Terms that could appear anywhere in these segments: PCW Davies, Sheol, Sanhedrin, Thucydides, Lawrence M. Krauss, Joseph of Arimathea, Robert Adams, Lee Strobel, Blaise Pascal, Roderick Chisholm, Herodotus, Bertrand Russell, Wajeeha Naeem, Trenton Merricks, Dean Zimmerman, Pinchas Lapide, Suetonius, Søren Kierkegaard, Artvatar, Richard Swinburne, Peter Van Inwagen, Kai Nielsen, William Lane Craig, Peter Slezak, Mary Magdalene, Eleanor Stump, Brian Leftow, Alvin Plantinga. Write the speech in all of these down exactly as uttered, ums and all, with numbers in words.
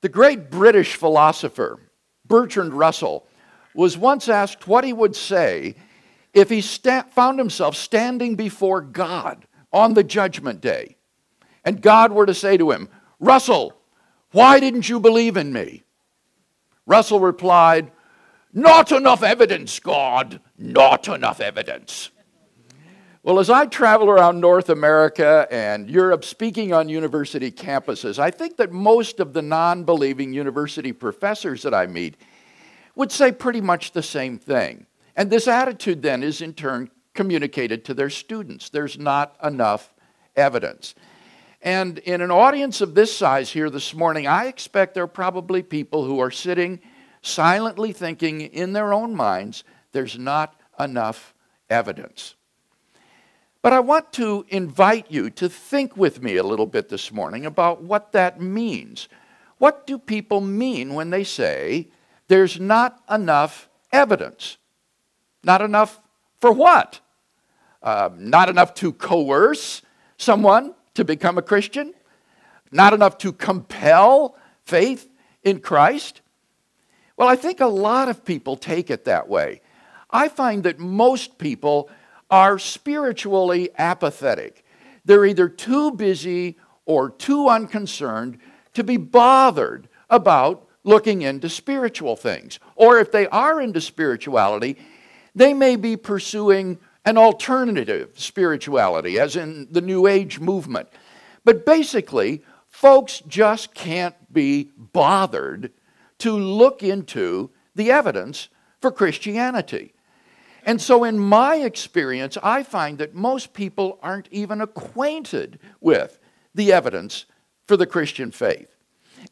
The great British philosopher Bertrand Russell was once asked what he would say if he found himself standing before God on the judgment day, and God were to say to him, "Russell, why didn't you believe in me?" Russell replied, "Not enough evidence, God, not enough evidence." Well, as I travel around North America and Europe speaking on university campuses, I think that most of the non-believing university professors that I meet would say pretty much the same thing. And this attitude then is in turn communicated to their students. There's not enough evidence. And in an audience of this size here this morning, I expect there are probably people who are sitting silently thinking in their own minds, there's not enough evidence. But I want to invite you to think with me a little bit this morning about what that means. What do people mean when they say there's not enough evidence? Not enough for what? Uh, not enough to coerce someone to become a Christian? Not enough to compel faith in Christ? Well, I think a lot of people take it that way. I find that most people are spiritually apathetic. They're either too busy or too unconcerned to be bothered about looking into spiritual things. Or if they are into spirituality, they may be pursuing an alternative spirituality, as in the New Age movement. But basically, folks just can't be bothered to look into the evidence for Christianity. And so in my experience, I find that most people aren't even acquainted with the evidence for the Christian faith.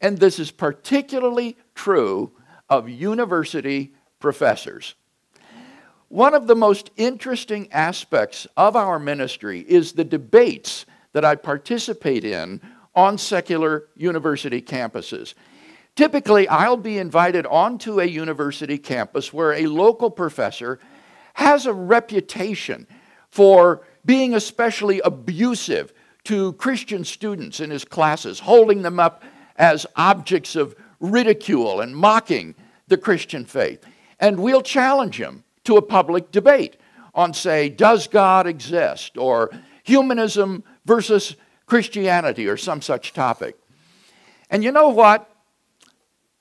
And this is particularly true of university professors. One of the most interesting aspects of our ministry is the debates that I participate in on secular university campuses. Typically, I'll be invited onto a university campus where a local professor has a reputation for being especially abusive to Christian students in his classes, holding them up as objects of ridicule and mocking the Christian faith. And we'll challenge him to a public debate on, say, does God exist, or humanism versus Christianity, or some such topic. And you know what?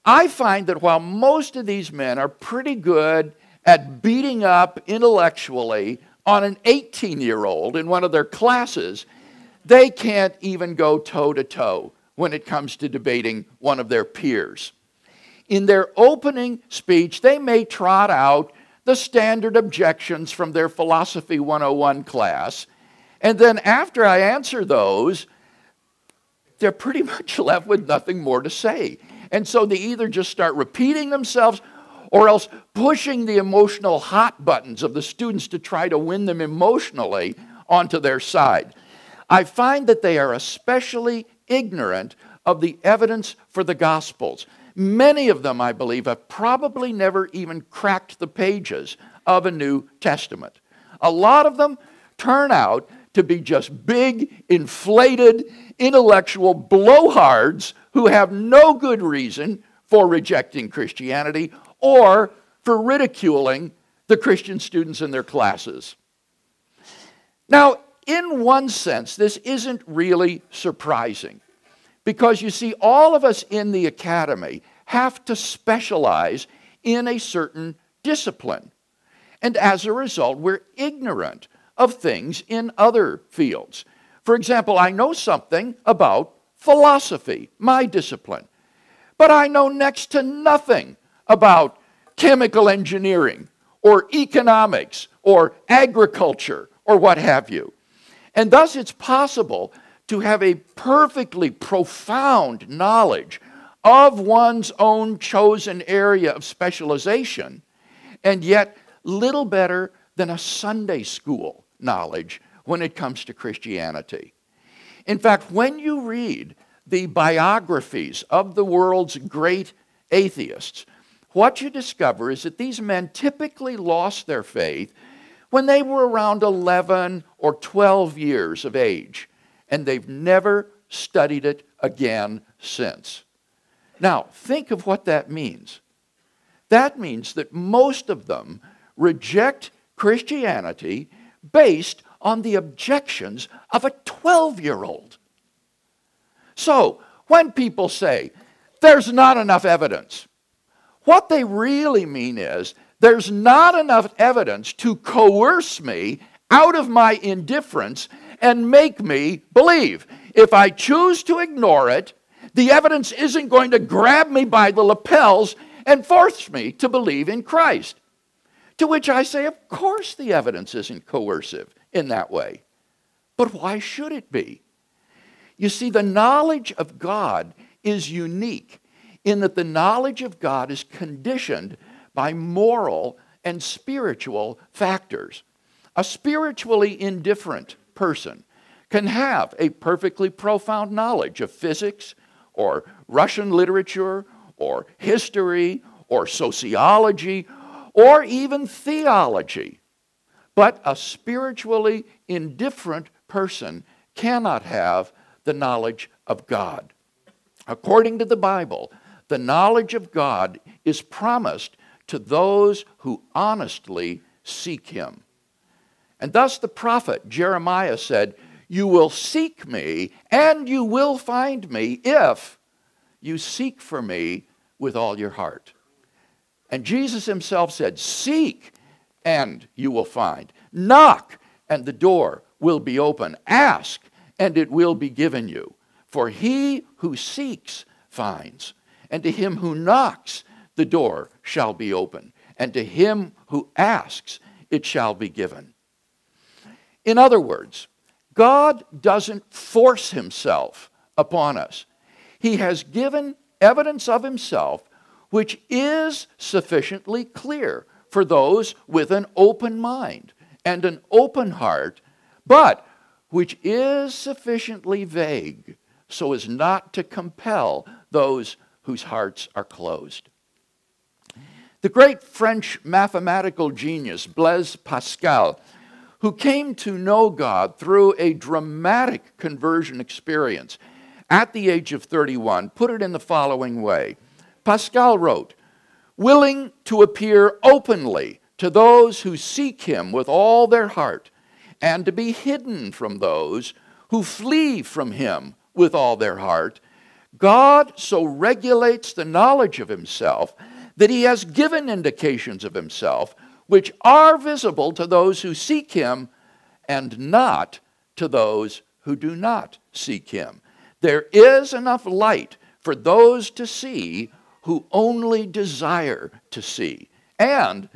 I find that while most of these men are pretty good at beating up intellectually on an eighteen-year-old in one of their classes, they can't even go toe-to-toe when it comes to debating one of their peers. In their opening speech, they may trot out the standard objections from their Philosophy one oh one class, and then after I answer those, they're pretty much left with nothing more to say. And so they either just start repeating themselves or else pushing the emotional hot buttons of the students to try to win them emotionally onto their side. I find that they are especially ignorant of the evidence for the Gospels. Many of them, I believe, have probably never even cracked the pages of a New Testament. A lot of them turn out to be just big, inflated, intellectual blowhards who have no good reason for rejecting Christianity or for ridiculing the Christian students in their classes. Now, in one sense, this isn't really surprising, because you see, all of us in the academy have to specialize in a certain discipline. And as a result, we're ignorant of things in other fields. For example, I know something about philosophy, my discipline, but I know next to nothing about chemical engineering or economics or agriculture or what have you. And thus it's possible to have a perfectly profound knowledge of one's own chosen area of specialization and yet little better than a Sunday school knowledge when it comes to Christianity. In fact, when you read the biographies of the world's great atheists, what you discover is that these men typically lost their faith when they were around eleven or twelve years of age, and they've never studied it again since. Now, think of what that means. That means that most of them reject Christianity based on the objections of a twelve-year-old. So, when people say, there's not enough evidence, what they really mean is, there's not enough evidence to coerce me out of my indifference and make me believe. If I choose to ignore it, the evidence isn't going to grab me by the lapels and force me to believe in Christ. To which I say, of course the evidence isn't coercive in that way. But why should it be? You see, the knowledge of God is unique in that the knowledge of God is conditioned by moral and spiritual factors. A spiritually indifferent person can have a perfectly profound knowledge of physics or Russian literature or history or sociology or even theology. But a spiritually indifferent person cannot have the knowledge of God. According to the Bible, the knowledge of God is promised to those who honestly seek Him. And thus the prophet Jeremiah said, you will seek me and you will find me if you seek for me with all your heart. And Jesus himself said, seek and you will find. Knock and the door will be open. Ask and it will be given you. For he who seeks finds. And to him who knocks, the door shall be open. And to him who asks, it shall be given. In other words, God doesn't force himself upon us. He has given evidence of himself which is sufficiently clear for those with an open mind and an open heart, but which is sufficiently vague so as not to compel those whose hearts are closed. The great French mathematical genius Blaise Pascal, who came to know God through a dramatic conversion experience at the age of thirty-one, put it in the following way. Pascal wrote, willing to appear openly to those who seek him with all their heart, and to be hidden from those who flee from him with all their heart, God so regulates the knowledge of himself that he has given indications of himself which are visible to those who seek him and not to those who do not seek him. There is enough light for those to see who only desire to see, and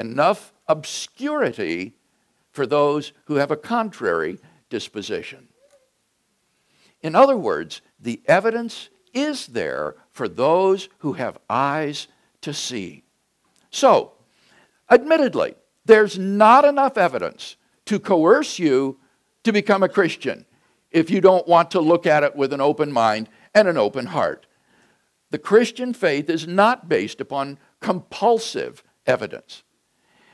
enough obscurity for those who have a contrary disposition. In other words, the evidence is there for those who have eyes to see. So, admittedly, there's not enough evidence to coerce you to become a Christian if you don't want to look at it with an open mind and an open heart. The Christian faith is not based upon compulsive evidence.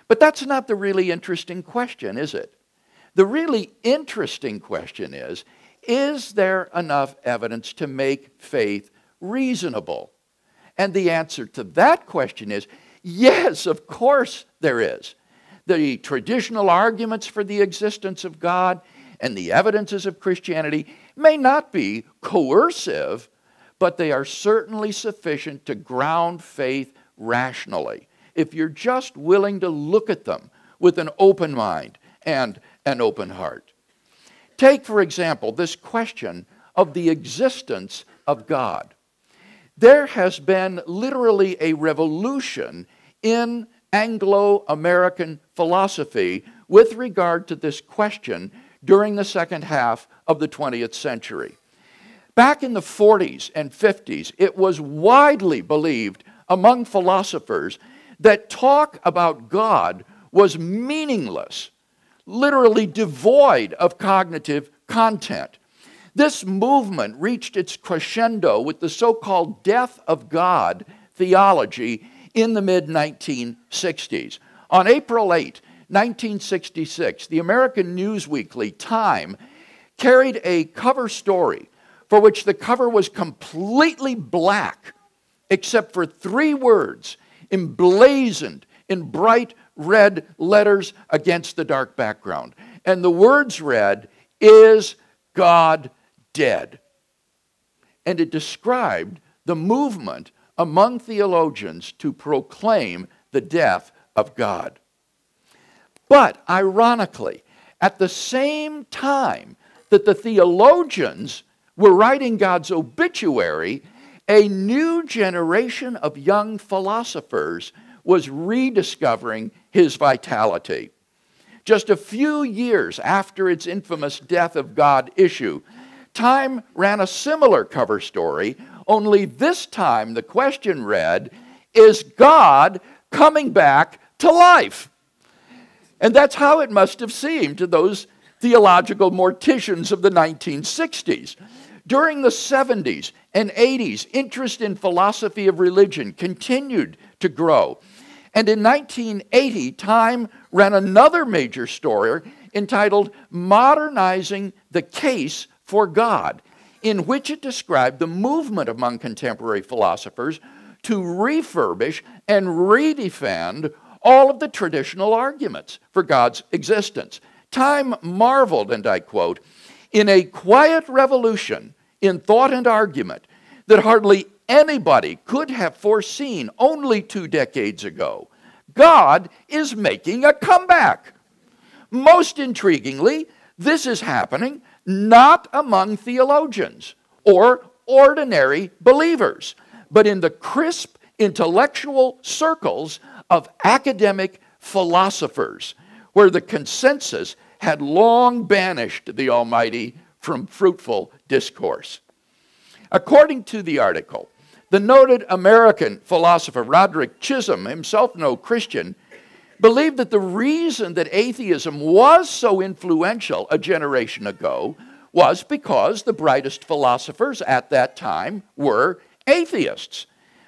But that's not the really interesting question, is it? The really interesting question is, is there enough evidence to make faith reasonable? And the answer to that question is, yes, of course there is. The traditional arguments for the existence of God and the evidences of Christianity may not be coercive, but they are certainly sufficient to ground faith rationally, if you're just willing to look at them with an open mind and an open heart. Take, for example, this question of the existence of God. There has been literally a revolution in Anglo-American philosophy with regard to this question during the second half of the twentieth century. Back in the forties and fifties, it was widely believed among philosophers that talk about God was meaningless, literally devoid of cognitive content. This movement reached its crescendo with the so-called death of God theology in the mid nineteen sixties. On April eighth, nineteen sixty-six, the American news weekly Time carried a cover story for which the cover was completely black except for three words emblazoned in bright red letters against the dark background. And the words read, "Is God dead?" And it described the movement among theologians to proclaim the death of God. But ironically, at the same time that the theologians were writing God's obituary, a new generation of young philosophers was rediscovering his vitality. Just a few years after its infamous Death of God issue, Time ran a similar cover story, only this time the question read, "Is God coming back to life?" And that's how it must have seemed to those theological morticians of the nineteen sixties. During the seventies and eighties, interest in philosophy of religion continued to grow. And in nineteen eighty, Time ran another major story entitled Modernizing the Case for God, in which it described the movement among contemporary philosophers to refurbish and redefend all of the traditional arguments for God's existence. Time marveled, and I quote, "In a quiet revolution in thought and argument that hardly anybody could have foreseen only two decades ago, God is making a comeback. Most intriguingly, this is happening not among theologians or ordinary believers, but in the crisp intellectual circles of academic philosophers, where the consensus had long banished the Almighty from fruitful discourse." According to the article, the noted American philosopher Roderick Chisholm, himself no Christian, believed that the reason that atheism was so influential a generation ago was because the brightest philosophers at that time were atheists.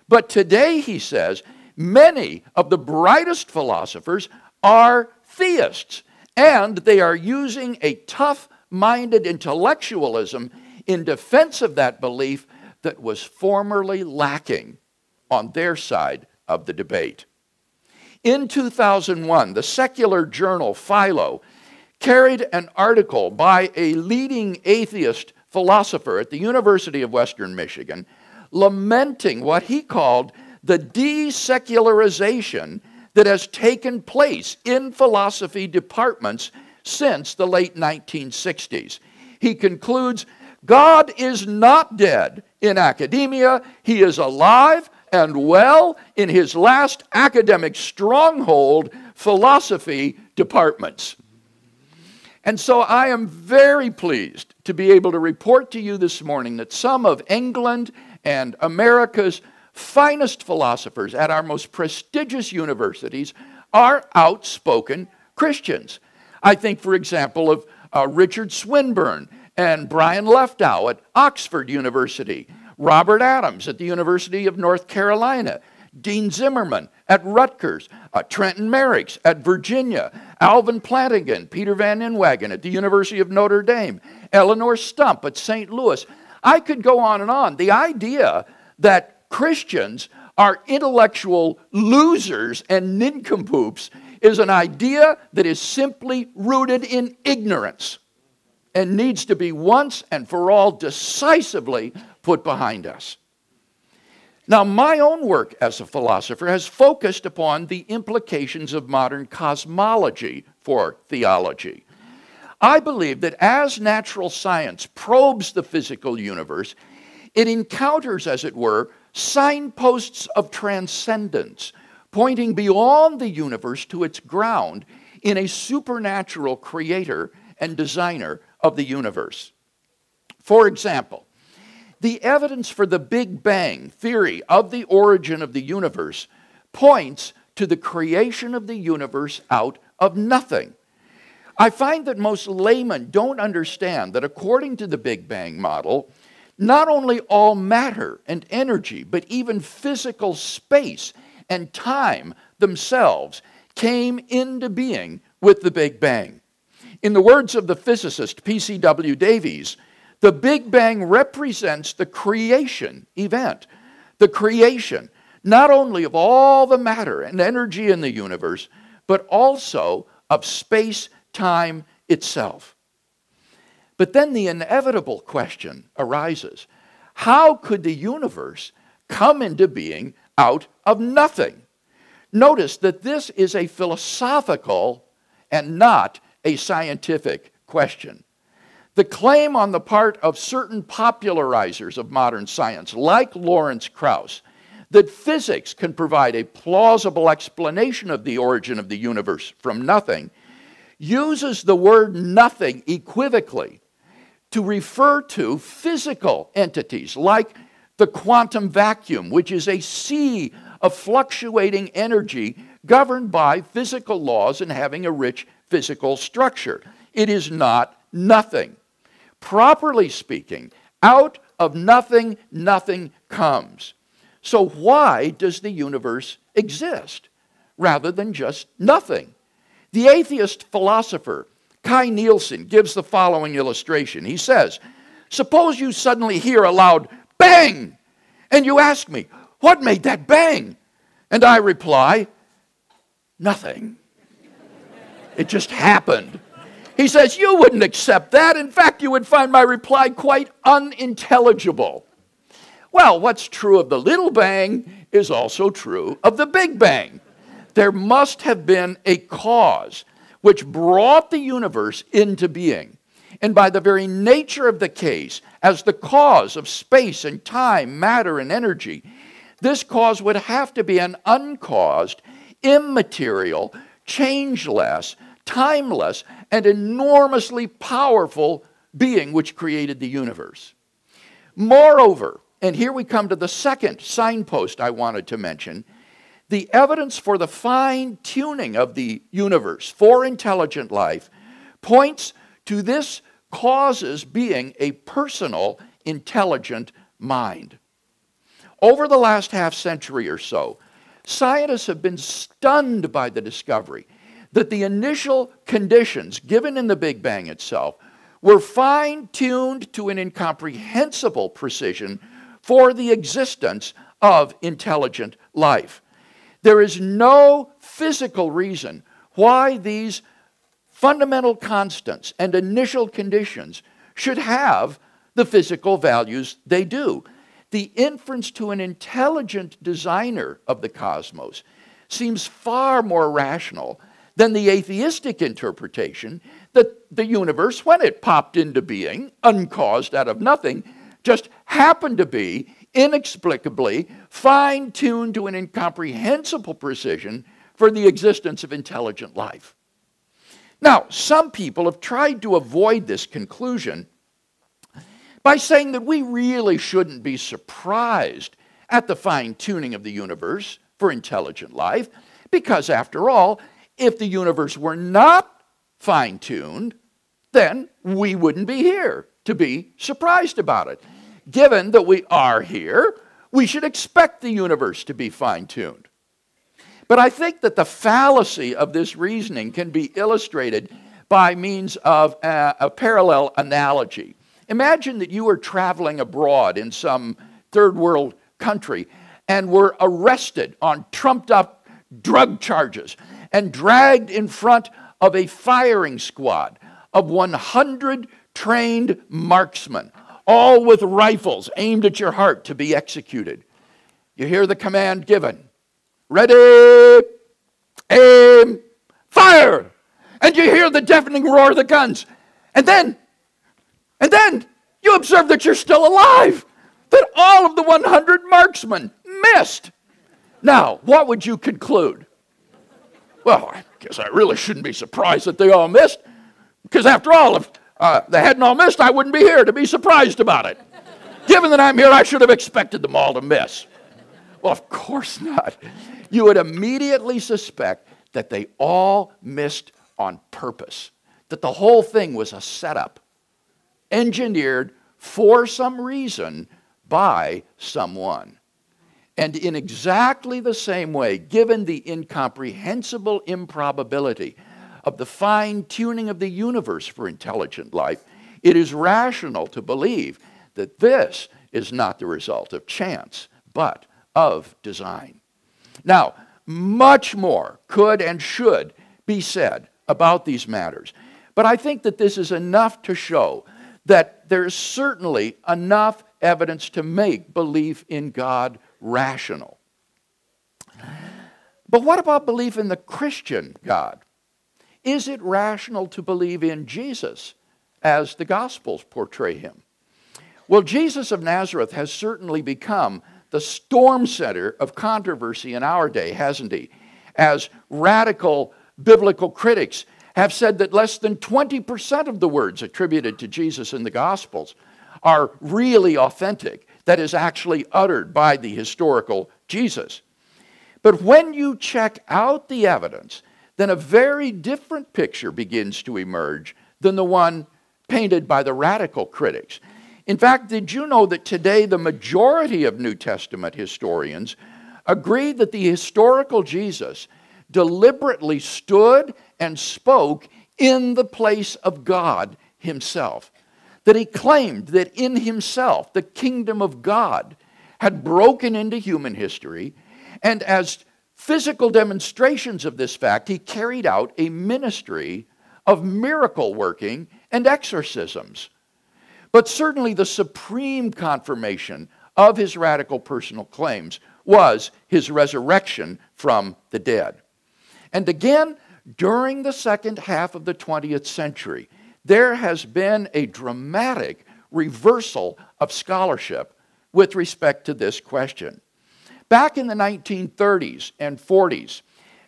But today, he says, many of the brightest philosophers are theists, and they are using a tough-minded intellectualism in defense of that belief that was formerly lacking on their side of the debate. In two thousand one, the secular journal Philo carried an article by a leading atheist philosopher at the University of Western Michigan lamenting what he called the desecularization that has taken place in philosophy departments since the late nineteen sixties. He concludes, "God is not dead in academia. He is alive and well in his last academic stronghold, philosophy departments." And so I am very pleased to be able to report to you this morning that some of England and America's finest philosophers at our most prestigious universities are outspoken Christians. I think, for example, of uh, Richard Swinburne and Brian Leftow at Oxford University, Robert Adams at the University of North Carolina, Dean Zimmerman at Rutgers, uh, Trenton Merricks at Virginia, Alvin Plantinga and Peter Van Inwagen at the University of Notre Dame, Eleanor Stump at Saint Louis. I could go on and on. The idea that Christians are intellectual losers and nincompoops is an idea that is simply rooted in ignorance and needs to be once and for all decisively put behind us. Now, my own work as a philosopher has focused upon the implications of modern cosmology for theology. I believe that as natural science probes the physical universe, it encounters, as it were, signposts of transcendence, pointing beyond the universe to its ground in a supernatural creator and designer of the universe. For example, the evidence for the Big Bang theory of the origin of the universe points to the creation of the universe out of nothing. I find that most laymen don't understand that according to the Big Bang model, not only all matter and energy, but even physical space and time themselves came into being with the Big Bang. In the words of the physicist P C W Davies, the Big Bang represents the creation event, the creation, not only of all the matter and energy in the universe, but also of space, time itself. But then the inevitable question arises. How could the universe come into being out of nothing? Notice that this is a philosophical and not a scientific question. The claim on the part of certain popularizers of modern science, like Lawrence Krauss, that physics can provide a plausible explanation of the origin of the universe from nothing, uses the word nothing equivocally to refer to physical entities like the quantum vacuum, which is a sea of fluctuating energy governed by physical laws and having a rich physical structure. It is not nothing. Properly speaking, out of nothing, nothing comes. So why does the universe exist rather than just nothing? The atheist philosopher Kai Nielsen gives the following illustration. He says, suppose you suddenly hear a loud bang, and you ask me, what made that bang? And I reply, nothing. It just happened. He says, you wouldn't accept that. In fact, you would find my reply quite unintelligible. Well, what's true of the little bang is also true of the big bang. There must have been a cause which brought the universe into being. And by the very nature of the case, as the cause of space and time, matter and energy, this cause would have to be an uncaused, immaterial, changeless, timeless, and enormously powerful being which created the universe. Moreover, and here we come to the second signpost I wanted to mention, the evidence for the fine-tuning of the universe for intelligent life points to this cause's being a personal, intelligent mind. Over the last half century or so, scientists have been stunned by the discovery that the initial conditions given in the Big Bang itself were fine-tuned to an incomprehensible precision for the existence of intelligent life. There is no physical reason why these fundamental constants and initial conditions should have the physical values they do. The inference to an intelligent designer of the cosmos seems far more rational than the atheistic interpretation that the universe, when it popped into being, uncaused out of nothing, just happened to be inexplicably fine-tuned to an incomprehensible precision for the existence of intelligent life. Now, some people have tried to avoid this conclusion by saying that we really shouldn't be surprised at the fine-tuning of the universe for intelligent life, because after all, if the universe were not fine-tuned, then we wouldn't be here to be surprised about it. Given that we are here, we should expect the universe to be fine-tuned. But I think that the fallacy of this reasoning can be illustrated by means of a, a parallel analogy. Imagine that you were traveling abroad in some third world country and were arrested on trumped-up drug charges and dragged in front of a firing squad of one hundred trained marksmen, all with rifles aimed at your heart to be executed. You hear the command given, ready, aim, fire! And you hear the deafening roar of the guns. And then, and then, you observe that you're still alive, that all of the one hundred marksmen missed. Now, what would you conclude? Well, I guess I really shouldn't be surprised that they all missed, because after all, if Uh, they hadn't all missed, I wouldn't be here to be surprised about it. Given that I'm here, I should have expected them all to miss. Well, of course not. You would immediately suspect that they all missed on purpose, that the whole thing was a setup, engineered for some reason by someone. And in exactly the same way, given the incomprehensible improbability of the fine-tuning of the universe for intelligent life, it is rational to believe that this is not the result of chance, but of design. Now, much more could and should be said about these matters, but I think that this is enough to show that there is certainly enough evidence to make belief in God rational. But what about belief in the Christian God? Is it rational to believe in Jesus as the Gospels portray him? Well, Jesus of Nazareth has certainly become the storm center of controversy in our day, hasn't he? As radical biblical critics have said that less than twenty percent of the words attributed to Jesus in the Gospels are really authentic, that is actually uttered by the historical Jesus. But when you check out the evidence, then a very different picture begins to emerge than the one painted by the radical critics. In fact, did you know that today the majority of New Testament historians agree that the historical Jesus deliberately stood and spoke in the place of God himself? That he claimed that in himself the kingdom of God had broken into human history, and as physical demonstrations of this fact, he carried out a ministry of miracle working and exorcisms. But certainly the supreme confirmation of his radical personal claims was his resurrection from the dead. And again, during the second half of the twentieth century, there has been a dramatic reversal of scholarship with respect to this question. Back in the nineteen thirties and forties,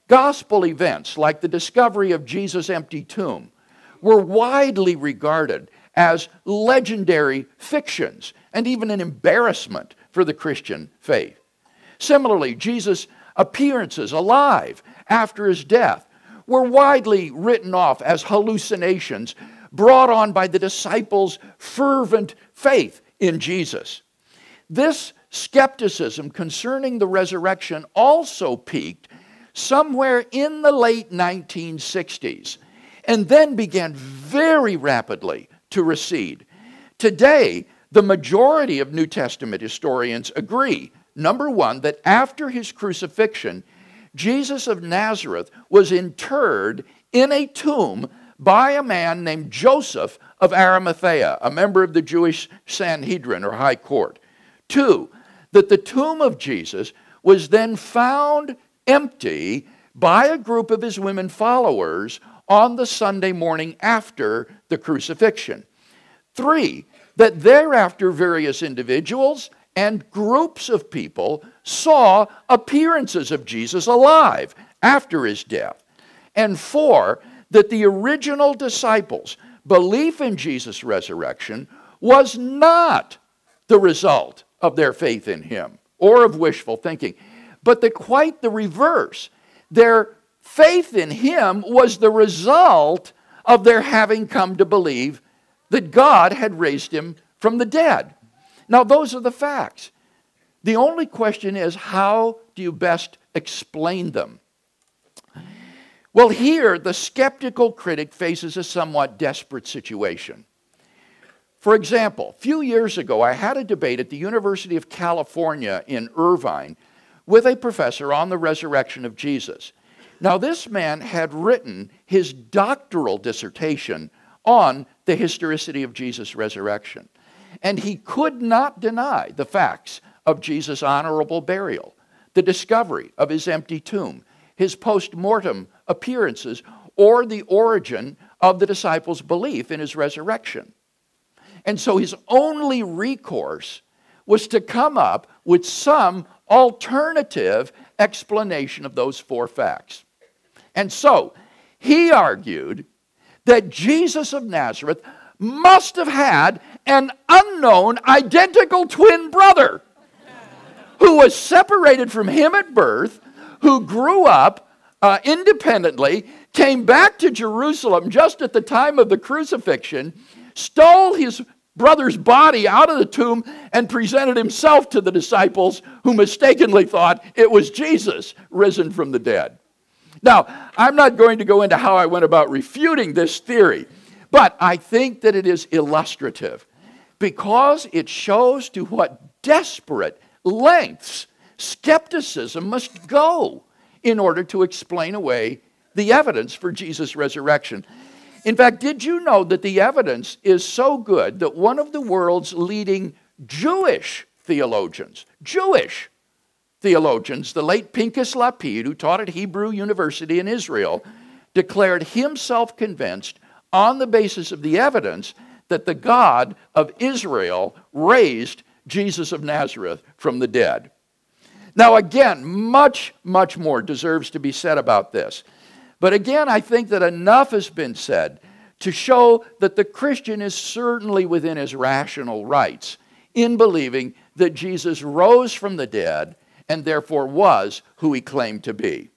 gospel events like the discovery of Jesus' empty tomb were widely regarded as legendary fictions and even an embarrassment for the Christian faith. Similarly, Jesus' appearances alive after his death were widely written off as hallucinations brought on by the disciples' fervent faith in Jesus. This skepticism concerning the resurrection also peaked somewhere in the late nineteen sixties and then began very rapidly to recede. Today, the majority of New Testament historians agree, number one, that after his crucifixion, Jesus of Nazareth was interred in a tomb by a man named Joseph of Arimathea, a member of the Jewish Sanhedrin or High Court. Two, that the tomb of Jesus was then found empty by a group of his women followers on the Sunday morning after the crucifixion. Three, that thereafter various individuals and groups of people saw appearances of Jesus alive after his death. And four, that the original disciples' belief in Jesus' resurrection was not the result of their faith in him or of wishful thinking, but the, quite the reverse. Their faith in him was the result of their having come to believe that God had raised him from the dead. Now, those are the facts. The only question is, how do you best explain them? Well, here, the skeptical critic faces a somewhat desperate situation. For example, a few years ago, I had a debate at the University of California in Irvine with a professor on the resurrection of Jesus. Now, this man had written his doctoral dissertation on the historicity of Jesus' resurrection, and he could not deny the facts of Jesus' honorable burial, the discovery of his empty tomb, his post-mortem appearances, or the origin of the disciples' belief in his resurrection. And so his only recourse was to come up with some alternative explanation of those four facts. And so he argued that Jesus of Nazareth must have had an unknown identical twin brother who was separated from him at birth, who grew up uh, independently, came back to Jerusalem just at the time of the crucifixion, stole his brother's body out of the tomb, and presented himself to the disciples, who mistakenly thought it was Jesus risen from the dead. Now, I'm not going to go into how I went about refuting this theory, but I think that it is illustrative because it shows to what desperate lengths skepticism must go in order to explain away the evidence for Jesus' resurrection. In fact, did you know that the evidence is so good that one of the world's leading Jewish theologians, Jewish theologians, the late Pinchas Lapide, who taught at Hebrew University in Israel, declared himself convinced on the basis of the evidence that the God of Israel raised Jesus of Nazareth from the dead. Now again, much, much more deserves to be said about this. But again, I think that enough has been said to show that the Christian is certainly within his rational rights in believing that Jesus rose from the dead and therefore was who he claimed to be.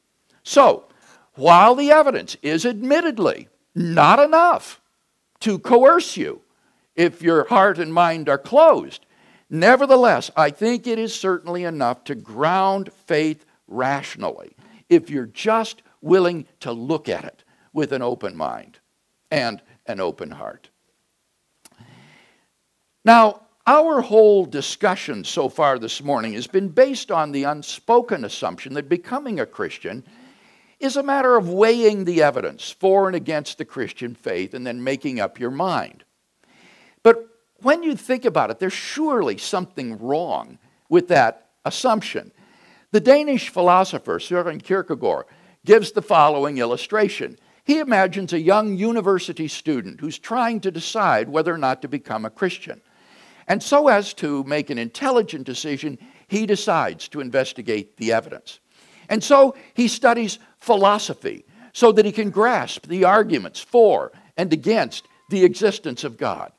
So, while the evidence is admittedly not enough to coerce you if your heart and mind are closed, nevertheless, I think it is certainly enough to ground faith rationally if you're just willing to look at it with an open mind and an open heart. Now, our whole discussion so far this morning has been based on the unspoken assumption that becoming a Christian is a matter of weighing the evidence for and against the Christian faith and then making up your mind. But when you think about it, there's surely something wrong with that assumption. The Danish philosopher Søren Kierkegaard gives the following illustration. He imagines a young university student who's trying to decide whether or not to become a Christian. And so as to make an intelligent decision, he decides to investigate the evidence. And so he studies philosophy so that he can grasp the arguments for and against the existence of God.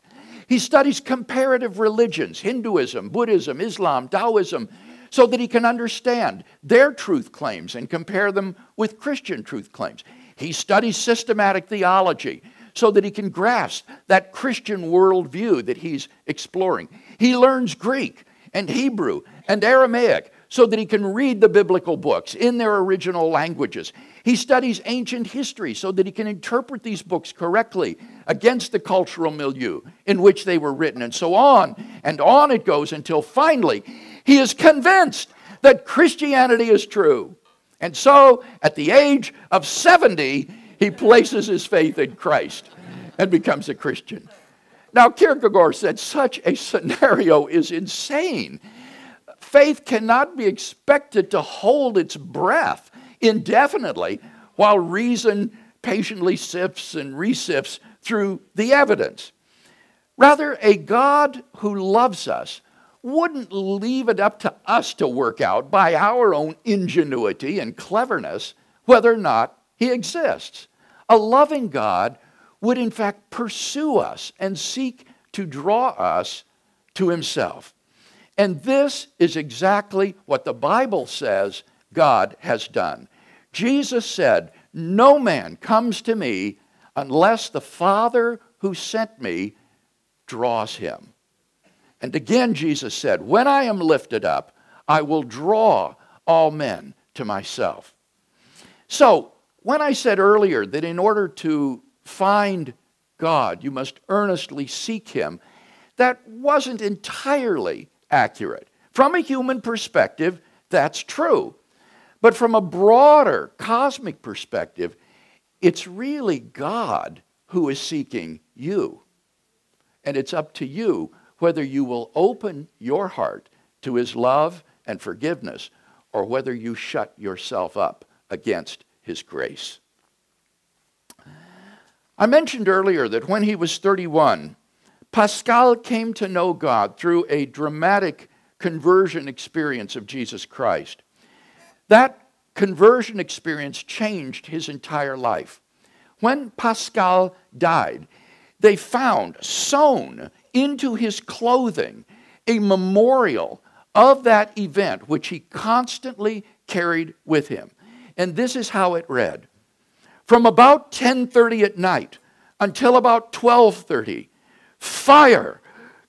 He studies comparative religions, Hinduism, Buddhism, Islam, Taoism, so that he can understand their truth claims and compare them with Christian truth claims. He studies systematic theology so that he can grasp that Christian worldview that he's exploring. He learns Greek and Hebrew and Aramaic so that he can read the biblical books in their original languages. He studies ancient history so that he can interpret these books correctly against the cultural milieu in which they were written, and so on and on it goes until finally he is convinced that Christianity is true. And so, at the age of seventy, he places his faith in Christ and becomes a Christian. Now, Kierkegaard said such a scenario is insane. Faith cannot be expected to hold its breath indefinitely while reason patiently sifts and resifts through the evidence. Rather, a God who loves us wouldn't leave it up to us to work out by our own ingenuity and cleverness whether or not he exists. A loving God would in fact pursue us and seek to draw us to himself. And this is exactly what the Bible says God has done. Jesus said, "No man comes to me unless the Father who sent me draws him." And again, Jesus said, "When I am lifted up, I will draw all men to myself." So, when I said earlier that in order to find God, you must earnestly seek him, that wasn't entirely accurate. From a human perspective, that's true. But from a broader cosmic perspective, it's really God who is seeking you. And it's up to you whether you will open your heart to his love and forgiveness, or whether you shut yourself up against his grace. I mentioned earlier that when he was thirty-one, Pascal came to know God through a dramatic conversion experience of Jesus Christ. That conversion experience changed his entire life. When Pascal died, they found sewn into his clothing a memorial of that event which he constantly carried with him. And this is how it read. From about ten thirty at night until about twelve thirty, fire,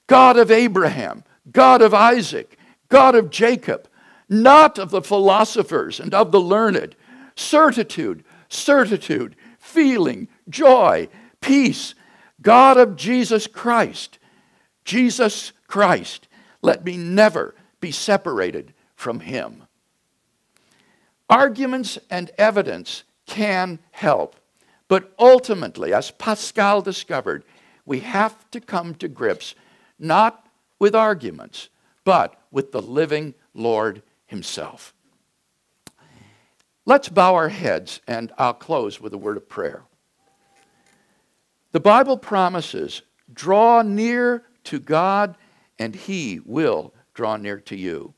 God of Abraham, God of Isaac, God of Jacob, not of the philosophers and of the learned, certitude, certitude, feeling, joy, peace, God of Jesus Christ, Jesus Christ, let me never be separated from him. Arguments and evidence can help, but ultimately, as Pascal discovered, we have to come to grips not with arguments, but with the living Lord himself. Let's bow our heads, and I'll close with a word of prayer. The Bible promises, draw near to God, and he will draw near to you.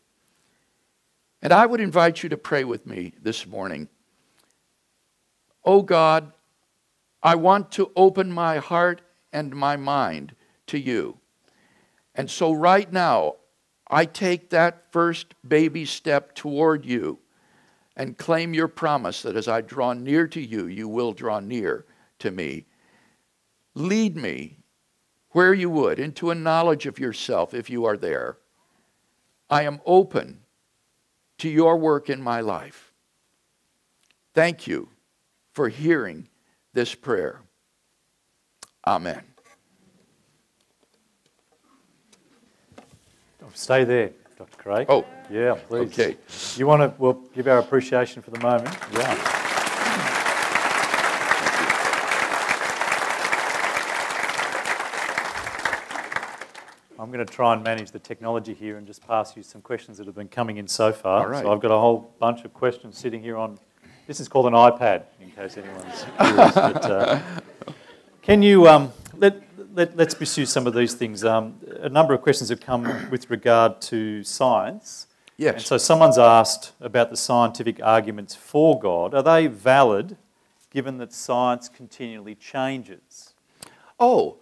And I would invite you to pray with me this morning. Oh God, I want to open my heart and my mind to you. And so right now, I take that first baby step toward you and claim your promise that as I draw near to you, you will draw near to me. Lead me where you would into a knowledge of yourself if you are there. I am open to your work in my life. Thank you for hearing this prayer. Amen. Stay there, Doctor Craig. Oh. Yeah, please. Okay. You want to, we'll give our appreciation for the moment. Yeah. I'm going to try and manage the technology here and just pass you some questions that have been coming in so far. All right. So I've got a whole bunch of questions sitting here on, this is called an iPad, in case anyone's curious. But, uh, can you, um, let... Let, let's pursue some of these things. Um, a number of questions have come with regard to science. Yes. And so someone's asked about the scientific arguments for God. Are they valid, given that science continually changes? Oh,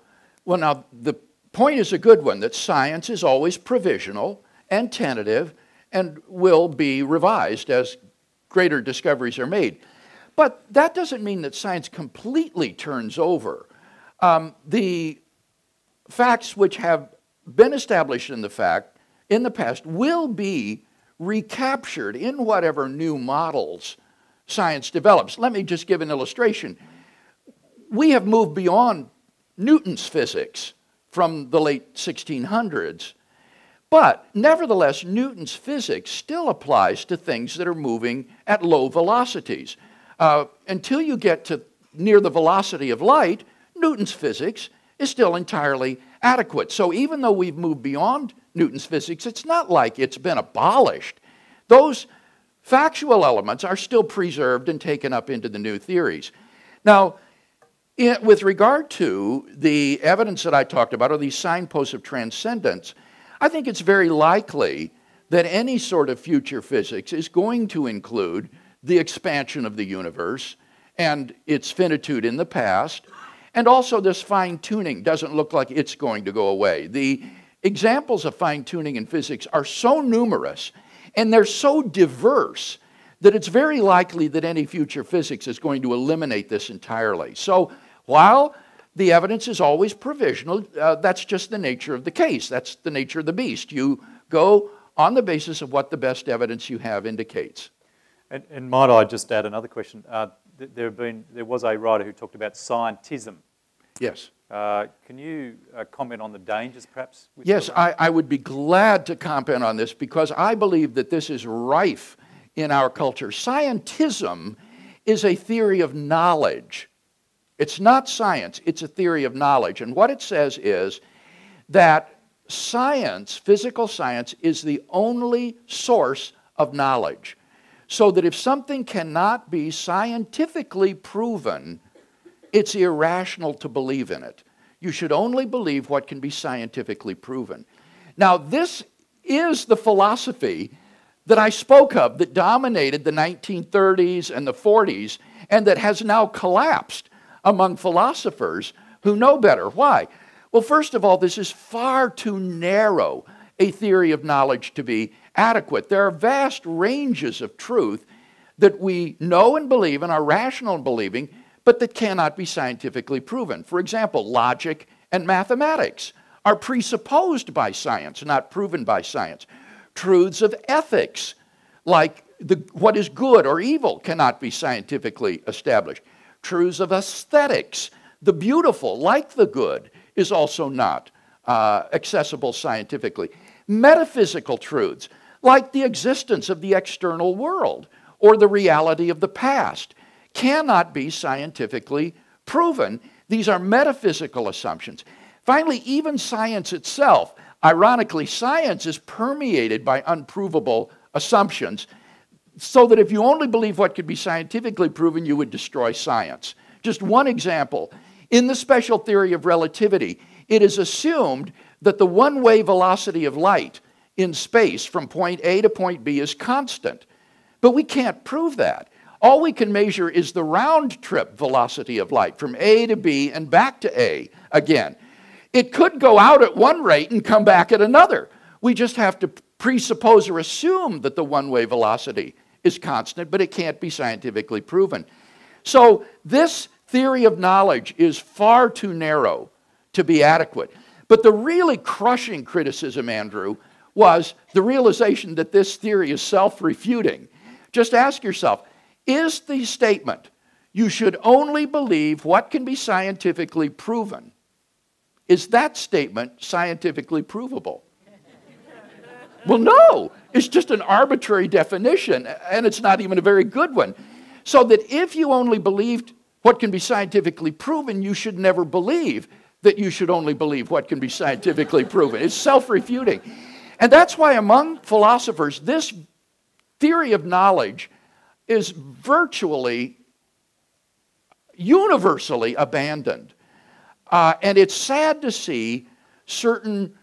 well now, the point is a good one, that science is always provisional and tentative and will be revised as greater discoveries are made. But that doesn't mean that science completely turns over. Um, the facts which have been established in the fact in the past will be recaptured in whatever new models science develops. Let me just give an illustration. We have moved beyond Newton's physics from the late sixteen hundreds, but nevertheless Newton's physics still applies to things that are moving at low velocities. Uh, until you get to near the velocity of light, Newton's physics is still entirely adequate. So even though we've moved beyond Newton's physics, it's not like it's been abolished. Those factual elements are still preserved and taken up into the new theories. Now, it, with regard to the evidence that I talked about, or these signposts of transcendence, I think it's very likely that any sort of future physics is going to include the expansion of the universe and its finitude in the past. And also this fine-tuning doesn't look like it's going to go away. The examples of fine-tuning in physics are so numerous and they're so diverse that it's very likely that any future physics is going to eliminate this entirely. So while the evidence is always provisional, uh, that's just the nature of the case. That's the nature of the beast. You go on the basis of what the best evidence you have indicates. And, and might I just add another question? Uh, There have been, there was a writer who talked about scientism. Yes. Uh, can you uh, comment on the dangers, perhaps? Yes, I, I would be glad to comment on this because I believe that this is rife in our culture. Scientism is a theory of knowledge. It's not science, it's a theory of knowledge. And what it says is that science, physical science, is the only source of knowledge. So that if something cannot be scientifically proven, it's irrational to believe in it. You should only believe what can be scientifically proven. Now, this is the philosophy that I spoke of that dominated the nineteen thirties and the forties, and that has now collapsed among philosophers who know better. Why? Well, first of all, this is far too narrow a theory of knowledge to be adequate. There are vast ranges of truth that we know and believe and are rational in believing, but that cannot be scientifically proven. For example, logic and mathematics are presupposed by science, not proven by science. Truths of ethics, like the, what is good or evil, cannot be scientifically established. Truths of aesthetics, the beautiful, like the good, is also not uh, accessible scientifically. metaphysical truths, like the existence of the external world or the reality of the past, cannot be scientifically proven. These are metaphysical assumptions. Finally, even science itself, ironically, science is permeated by unprovable assumptions, so that if you only believe what could be scientifically proven, you would destroy science. Just one example. In the special theory of relativity, it is assumed that the one-way velocity of light in space from point A to point B is constant. But we can't prove that. All we can measure is the round-trip velocity of light from A to B and back to A again. It could go out at one rate and come back at another. We just have to presuppose or assume that the one-way velocity is constant, but it can't be scientifically proven. So this theory of knowledge is far too narrow to be adequate. But the really crushing criticism, Andrew, was the realization that this theory is self-refuting. Just ask yourself, is the statement, you should only believe what can be scientifically proven, is that statement scientifically provable? Well, no, it's just an arbitrary definition, and it's not even a very good one. So that if you only believed what can be scientifically proven, you should never believe that you should only believe what can be scientifically proven. It's self-refuting. And that's why among philosophers, this theory of knowledge is virtually, universally abandoned. Uh, and it's sad to see certain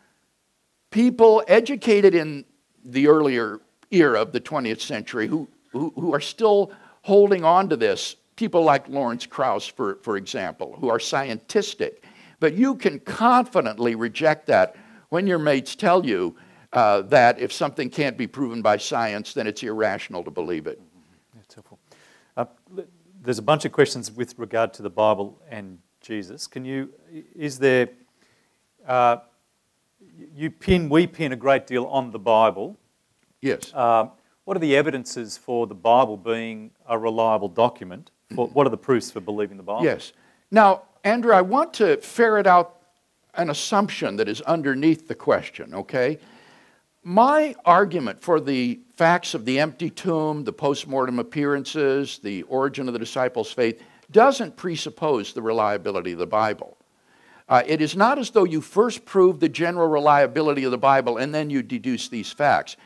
people educated in the earlier era of the twentieth century who, who, who are still holding on to this, people like Lawrence Krauss, for, for example, who are scientistic. But you can confidently reject that when your mates tell you uh, that if something can't be proven by science, then it's irrational to believe it. That's helpful. Uh, there's a bunch of questions with regard to the Bible and Jesus. Can you, is there, uh, you pin, we pin a great deal on the Bible. Yes. Uh, what are the evidences for the Bible being a reliable document? What, what are the proofs for believing the Bible? Yes. Now, Andrew, I want to ferret out an assumption that is underneath the question, okay? My argument for the facts of the empty tomb, the post-mortem appearances, the origin of the disciples' faith, doesn't presuppose the reliability of the Bible. Uh, it is not as though you first prove the general reliability of the Bible and then you deduce these facts.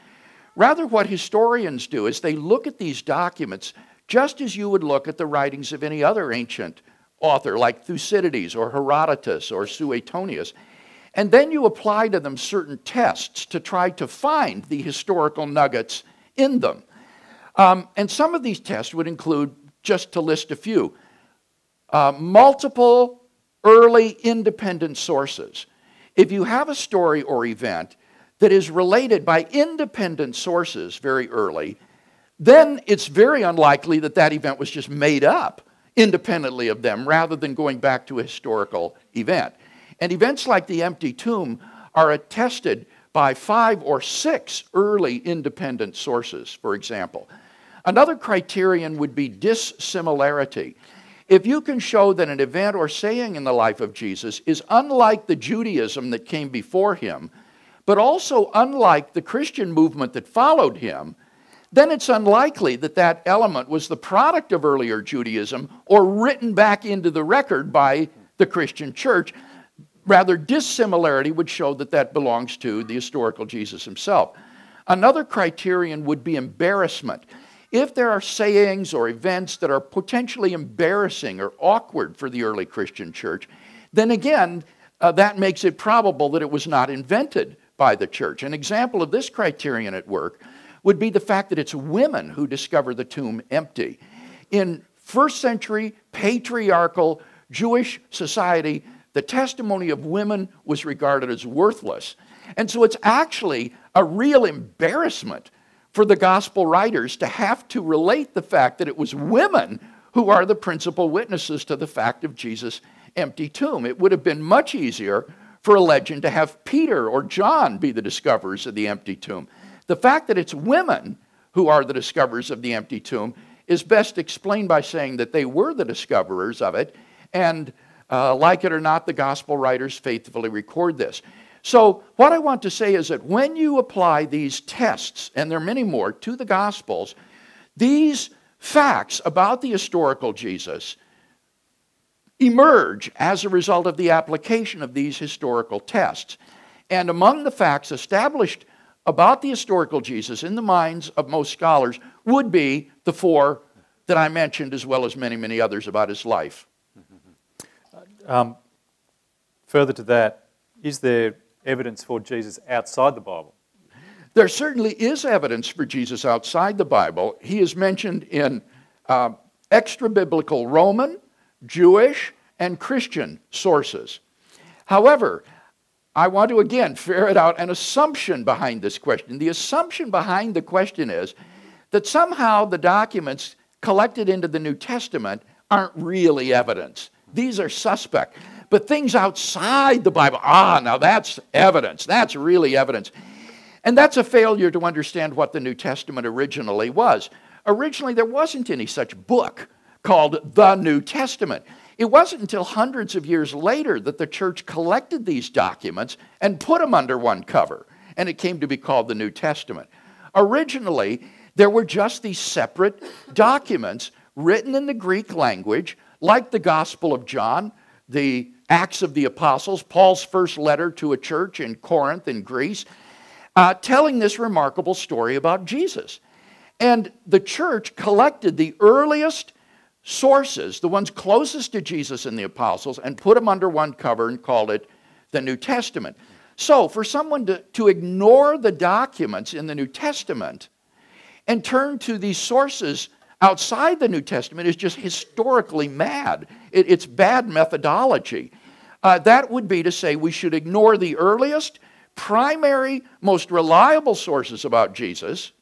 Rather, what historians do is they look at these documents just as you would look at the writings of any other ancient author like Thucydides or Herodotus or Suetonius, and then you apply to them certain tests to try to find the historical nuggets in them. Um, and some of these tests would include, just to list a few, uh, multiple early independent sources. If you have a story or event that is related by independent sources very early, then it's very unlikely that that event was just made up independently of them, rather than going back to a historical event. And events like the empty tomb are attested by five or six early independent sources, for example. Another criterion would be dissimilarity. If you can show that an event or saying in the life of Jesus is unlike the Judaism that came before him, but also unlike the Christian movement that followed him, then it's unlikely that that element was the product of earlier Judaism or written back into the record by the Christian church. Rather, dissimilarity would show that that belongs to the historical Jesus himself. Another criterion would be embarrassment. If there are sayings or events that are potentially embarrassing or awkward for the early Christian church, then again, uh, that makes it probable that it was not invented by the church. An example of this criterion at work would be the fact that it's women who discover the tomb empty. In first century patriarchal Jewish society, the testimony of women was regarded as worthless. And so it's actually a real embarrassment for the gospel writers to have to relate the fact that it was women who are the principal witnesses to the fact of Jesus' empty tomb. It would have been much easier for a legend to have Peter or John be the discoverers of the empty tomb. The fact that it's women who are the discoverers of the empty tomb is best explained by saying that they were the discoverers of it, and uh, like it or not, the gospel writers faithfully record this. So what I want to say is that when you apply these tests, and there are many more, to the Gospels, these facts about the historical Jesus emerge as a result of the application of these historical tests. And among the facts established about the historical Jesus in the minds of most scholars would be the four that I mentioned, as well as many, many others about his life. Um, further to that, is there evidence for Jesus outside the Bible? There certainly is evidence for Jesus outside the Bible. He is mentioned in uh, extra-biblical Roman, Jewish, and Christian sources. However, I want to again ferret out an assumption behind this question. The assumption behind the question is that somehow the documents collected into the New Testament aren't really evidence. These are suspect. But things outside the Bible, ah, now that's evidence. That's really evidence. And that's a failure to understand what the New Testament originally was. Originally, there wasn't any such book called the New Testament. It wasn't until hundreds of years later that the church collected these documents and put them under one cover, and it came to be called the New Testament. Originally, there were just these separate documents written in the Greek language, like the Gospel of John, the Acts of the Apostles, Paul's first letter to a church in Corinth in Greece, uh, telling this remarkable story about Jesus. And the church collected the earliest sources, the ones closest to Jesus and the apostles, and put them under one cover and called it the New Testament. So for someone to, to ignore the documents in the New Testament and turn to these sources outside the New Testament is just historically mad. It, it's bad methodology. Uh, that would be to say we should ignore the earliest, primary, most reliable sources about Jesus,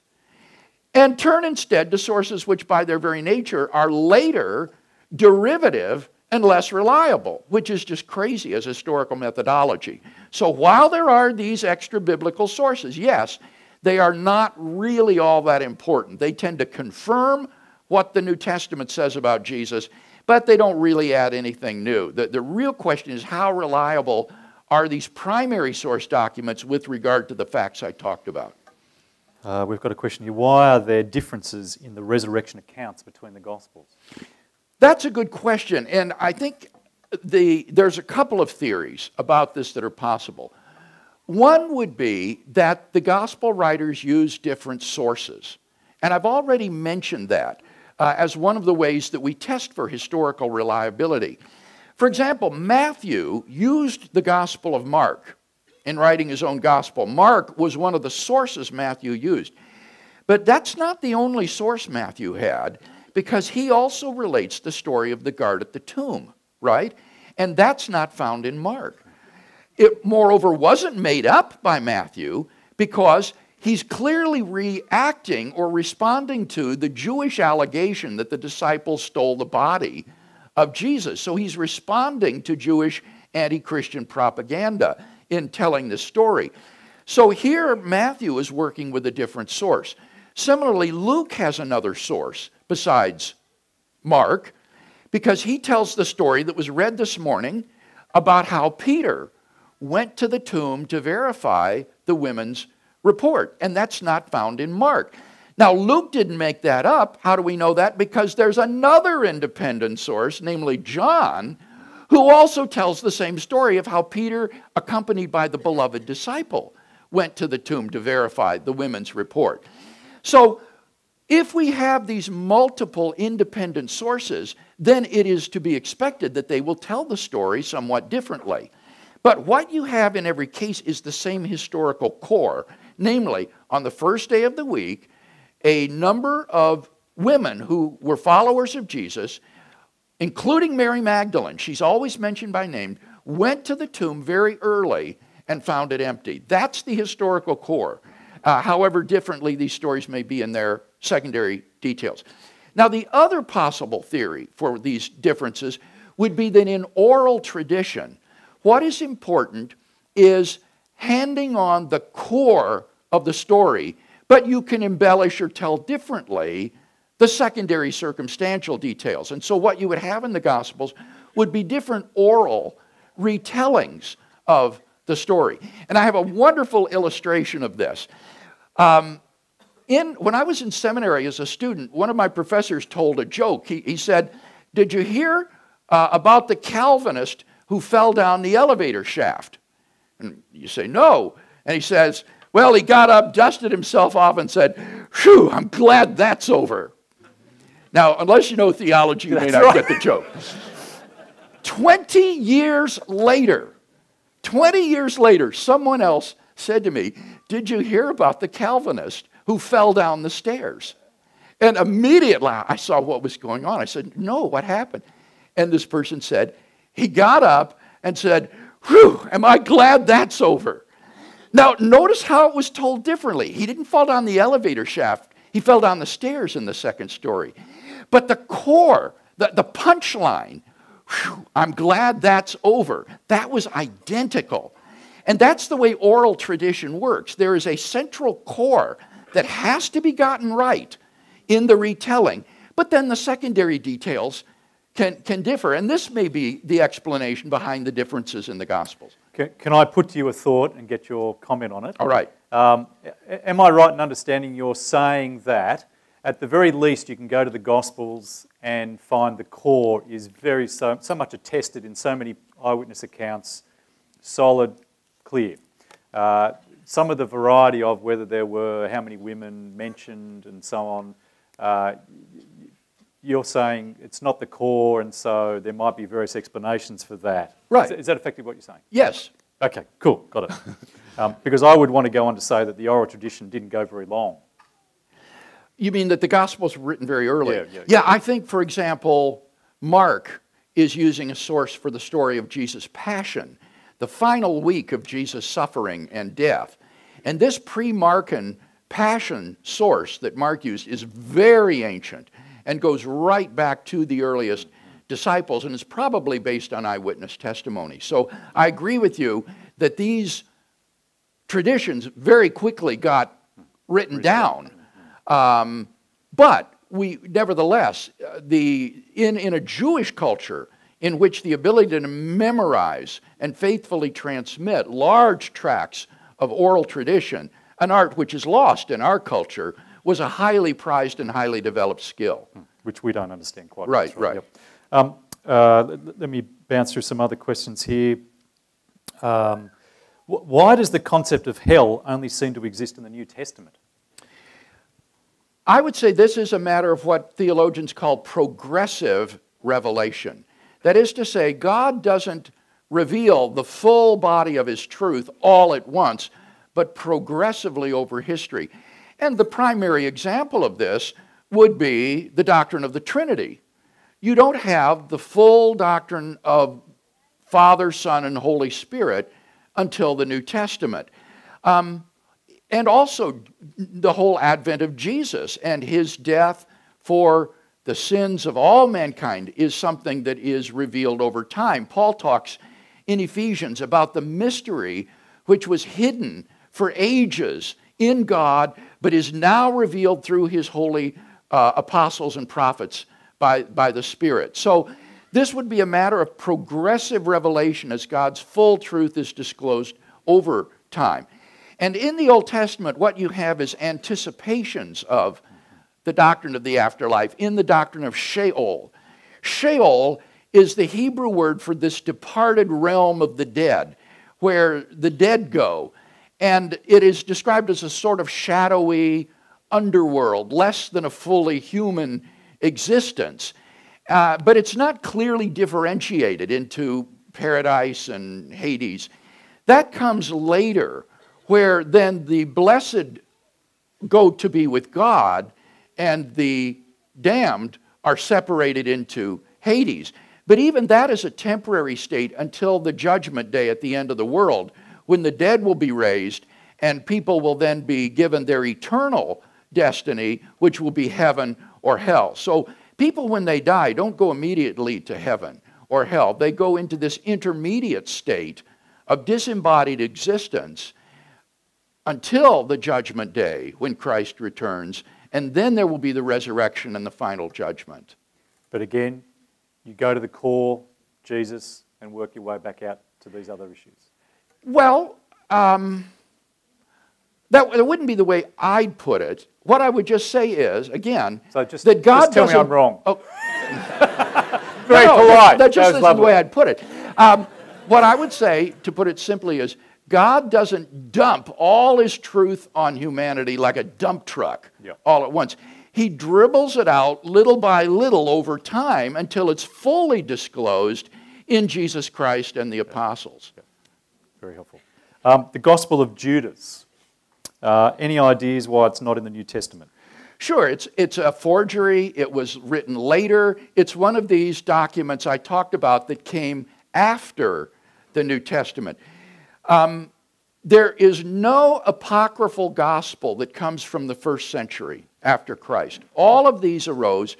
and turn instead to sources which by their very nature are later, derivative, and less reliable, which is just crazy as historical methodology. So while there are these extra-biblical sources, yes, they are not really all that important. They tend to confirm what the New Testament says about Jesus, but they don't really add anything new. The, the real question is how reliable are these primary source documents with regard to the facts I talked about? Uh, we've got a question here. Why are there differences in the resurrection accounts between the Gospels? That's a good question, and I think the, there's a couple of theories about this that are possible. One would be that the Gospel writers use different sources, and I've already mentioned that uh, as one of the ways that we test for historical reliability. For example, Matthew used the Gospel of Mark in writing his own gospel. Mark was one of the sources Matthew used. But that's not the only source Matthew had, because he also relates the story of the guard at the tomb, right? And that's not found in Mark. It, moreover, wasn't made up by Matthew, because he's clearly reacting or responding to the Jewish allegation that the disciples stole the body of Jesus. So he's responding to Jewish anti-Christian propaganda in telling this story. So here Matthew is working with a different source. Similarly, Luke has another source besides Mark, because he tells the story that was read this morning about how Peter went to the tomb to verify the women's report, and that's not found in Mark. Now, Luke didn't make that up. How do we know that? Because there's another independent source, namely John, who also tells the same story of how Peter, accompanied by the beloved disciple, went to the tomb to verify the women's report. So if we have these multiple independent sources, then it is to be expected that they will tell the story somewhat differently. But what you have in every case is the same historical core, namely, on the first day of the week, a number of women who were followers of Jesus, including Mary Magdalene, she's always mentioned by name, went to the tomb very early and found it empty. That's the historical core, uh, however differently these stories may be in their secondary details. Now, the other possible theory for these differences would be that in oral tradition, what is important is handing on the core of the story, but you can embellish or tell differently the secondary circumstantial details. And so what you would have in the Gospels would be different oral retellings of the story. And I have a wonderful illustration of this. Um, in, when I was in seminary as a student, one of my professors told a joke. He, he said, did you hear uh, about the Calvinist who fell down the elevator shaft? And you say, no. And he says, well, he got up, dusted himself off, and said, phew, I'm glad that's over. Now, unless you know theology, you may not right. get the joke. twenty years later, twenty years later, someone else said to me, did you hear about the Calvinist who fell down the stairs? And immediately I saw what was going on. I said, no, what happened? And this person said, he got up and said, whew, am I glad that's over. Now, notice how it was told differently. He didn't fall down the elevator shaft. He fell down the stairs in the second story. But the core, the, the punchline, whew, I'm glad that's over, that was identical. And that's the way oral tradition works. There is a central core that has to be gotten right in the retelling, but then the secondary details can, can differ. And this may be the explanation behind the differences in the Gospels. Can, can I put to you a thought and get your comment on it? All right. Um, am I right in understanding you're saying that at the very least you can go to the Gospels and find the core is very so, so much attested in so many eyewitness accounts, solid, clear. Uh, some of the variety of whether there were how many women mentioned and so on, uh, you're saying it's not the core, and so there might be various explanations for that. Right. Is, is that effectively what you're saying? Yes. Okay, cool, got it. um, because I would want to go on to say that the oral tradition didn't go very long. You mean that the Gospels were written very early? Yeah, yeah, yeah, yeah. I think, for example, Mark is using a source for the story of Jesus' passion, the final week of Jesus' suffering and death. And this pre-Markan passion source that Mark used is very ancient and goes right back to the earliest disciples, and is probably based on eyewitness testimony. So I agree with you that these traditions very quickly got written down. Um, but we, nevertheless, the, in, in a Jewish culture in which the ability to memorize and faithfully transmit large tracts of oral tradition, an art which is lost in our culture, was a highly prized and highly developed skill. Which we don't understand quite. Right, much, right. right. Yep. Um, uh, let, let me bounce through some other questions here. Um, wh why does the concept of hell only seem to exist in the New Testament? I would say this is a matter of what theologians call progressive revelation. That is to say, God doesn't reveal the full body of his truth all at once, but progressively over history. And the primary example of this would be the doctrine of the Trinity. You don't have the full doctrine of Father, Son, and Holy Spirit until the New Testament. Um, and also the whole advent of Jesus and his death for the sins of all mankind is something that is revealed over time. Paul talks in Ephesians about the mystery which was hidden for ages in God, but is now revealed through his holy uh, apostles and prophets by, by the Spirit. So this would be a matter of progressive revelation as God's full truth is disclosed over time. And in the Old Testament, what you have is anticipations of the doctrine of the afterlife in the doctrine of Sheol. Sheol is the Hebrew word for this departed realm of the dead, where the dead go. And it is described as a sort of shadowy underworld, less than a fully human existence. Uh, but it's not clearly differentiated into paradise and Hades. That comes later, where then the blessed go to be with God and the damned are separated into Hades. But even that is a temporary state until the judgment day at the end of the world, when the dead will be raised, and people will then be given their eternal destiny, which will be heaven or hell. So people, when they die, don't go immediately to heaven or hell. They go into this intermediate state of disembodied existence until the judgment day when Christ returns, and then there will be the resurrection and the final judgment. But again, you go to the core, Jesus, and work your way back out to these other issues. Well, um, that, that wouldn't be the way I'd put it. What I would just say is, again, so just, that God just tell doesn't, me I'm wrong. Oh, very no, polite. That, that just that isn't lovely. The way I'd put it. Um, what I would say, to put it simply, is God doesn't dump all his truth on humanity like a dump truck yeah. all at once. He dribbles it out little by little over time until it's fully disclosed in Jesus Christ and the yeah. apostles. Yeah. Very helpful. Um, the Gospel of Judas. Uh, any ideas why it's not in the New Testament? Sure, it's, it's a forgery. It was written later. It's one of these documents I talked about that came after the New Testament. Um, there is no apocryphal gospel that comes from the first century after Christ. All of these arose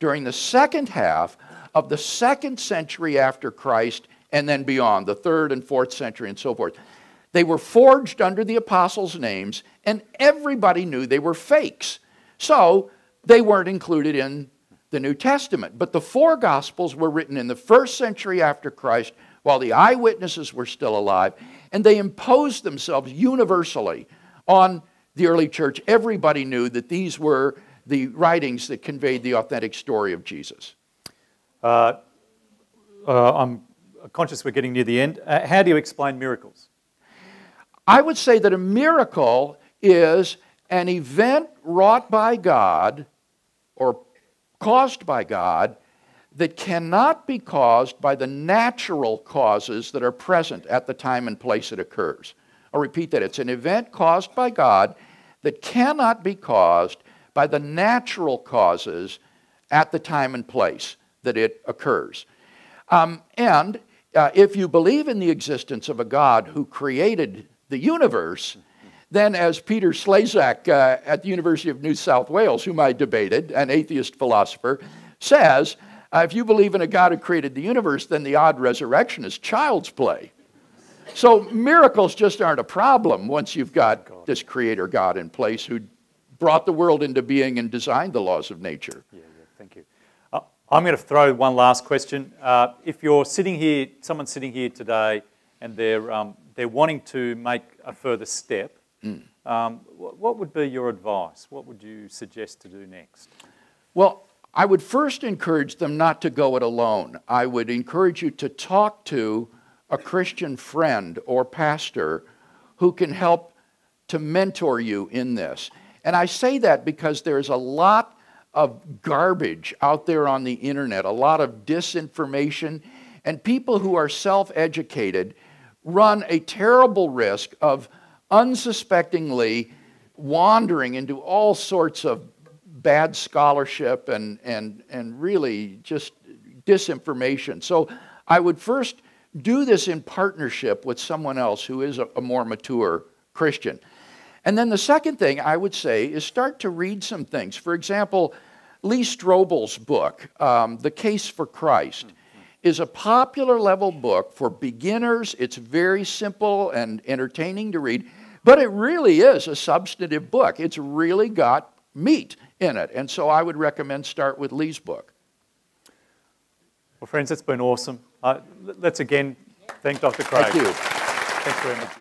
during the second half of the second century after Christ and then beyond, the third and fourth century and so forth. They were forged under the apostles' names, and everybody knew they were fakes. So they weren't included in the New Testament. But the four Gospels were written in the first century after Christ while the eyewitnesses were still alive, and they imposed themselves universally on the early church. Everybody knew that these were the writings that conveyed the authentic story of Jesus. Uh, uh, I'm conscious we're getting near the end. Uh, how do you explain miracles? I would say that a miracle is an event wrought by God or caused by God that cannot be caused by the natural causes that are present at the time and place it occurs. I'll repeat that. It's an event caused by God that cannot be caused by the natural causes at the time and place that it occurs. Um, and uh, if you believe in the existence of a God who created the universe, then as Peter Slezak uh, at the University of New South Wales, whom I debated, an atheist philosopher, says, uh, if you believe in a God who created the universe, then the odd resurrection is child's play. So miracles just aren't a problem once you've got this creator God in place who brought the world into being and designed the laws of nature. Yeah, yeah, thank you. Uh, I'm going to throw one last question. Uh, if you're sitting here, someone's sitting here today and they're... Um, they're wanting to make a further step, mm. um, what would be your advice? What would you suggest to do next? Well, I would first encourage them not to go it alone. I would encourage you to talk to a Christian friend or pastor who can help to mentor you in this. And I say that because there's a lot of garbage out there on the internet, a lot of disinformation, and people who are self-educated run a terrible risk of unsuspectingly wandering into all sorts of bad scholarship and, and, and really just disinformation. So I would first do this in partnership with someone else who is a, a more mature Christian. And then the second thing I would say is start to read some things. For example, Lee Strobel's book, um, The Case for Christ, is a popular level book for beginners. It's very simple and entertaining to read, but it really is a substantive book. It's really got meat in it, and so I would recommend start with Lee's book. Well, friends, it's been awesome. Uh, let's again thank Doctor Craig. Thank you. Thanks very much.